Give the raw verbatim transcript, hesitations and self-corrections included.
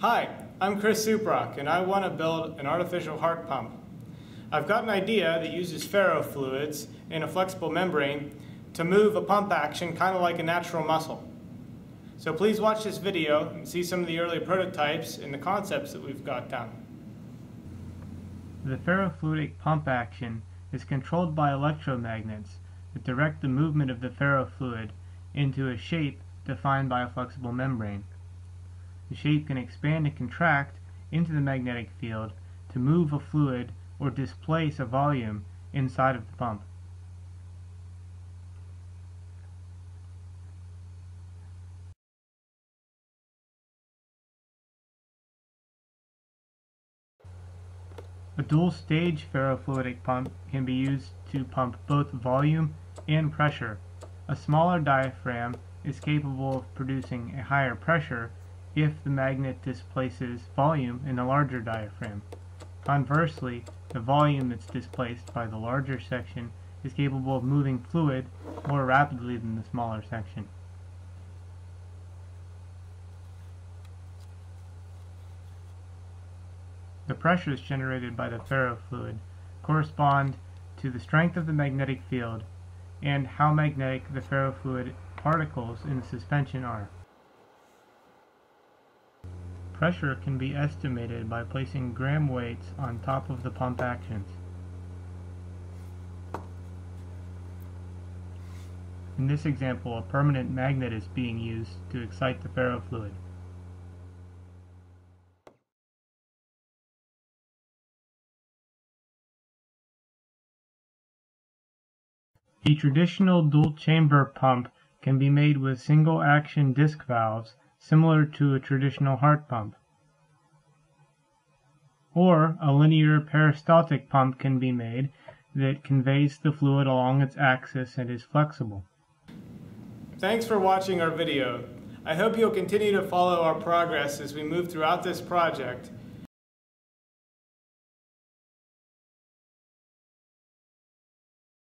Hi, I'm Chris Suprock, and I want to build an artificial heart pump. I've got an idea that uses ferrofluids in a flexible membrane to move a pump action kind of like a natural muscle. So please watch this video and see some of the early prototypes and the concepts that we've got down. The ferrofluidic pump action is controlled by electromagnets that direct the movement of the ferrofluid into a shape defined by a flexible membrane. The shape can expand and contract into the magnetic field to move a fluid or displace a volume inside of the pump. A dual-stage ferrofluidic pump can be used to pump both volume and pressure. A smaller diaphragm is capable of producing a higher pressure if the magnet displaces volume in the larger diaphragm. Conversely, the volume that's displaced by the larger section is capable of moving fluid more rapidly than the smaller section. The pressures generated by the ferrofluid correspond to the strength of the magnetic field and how magnetic the ferrofluid particles in the suspension are. Pressure can be estimated by placing gram weights on top of the pump actions. In this example, a permanent magnet is being used to excite the ferrofluid. A traditional dual-chamber pump can be made with single-action disc valves similar to a traditional heart pump. Or a linear peristaltic pump can be made that conveys the fluid along its axis and is flexible. Thanks for watching our video. I hope you'll continue to follow our progress as we move throughout this project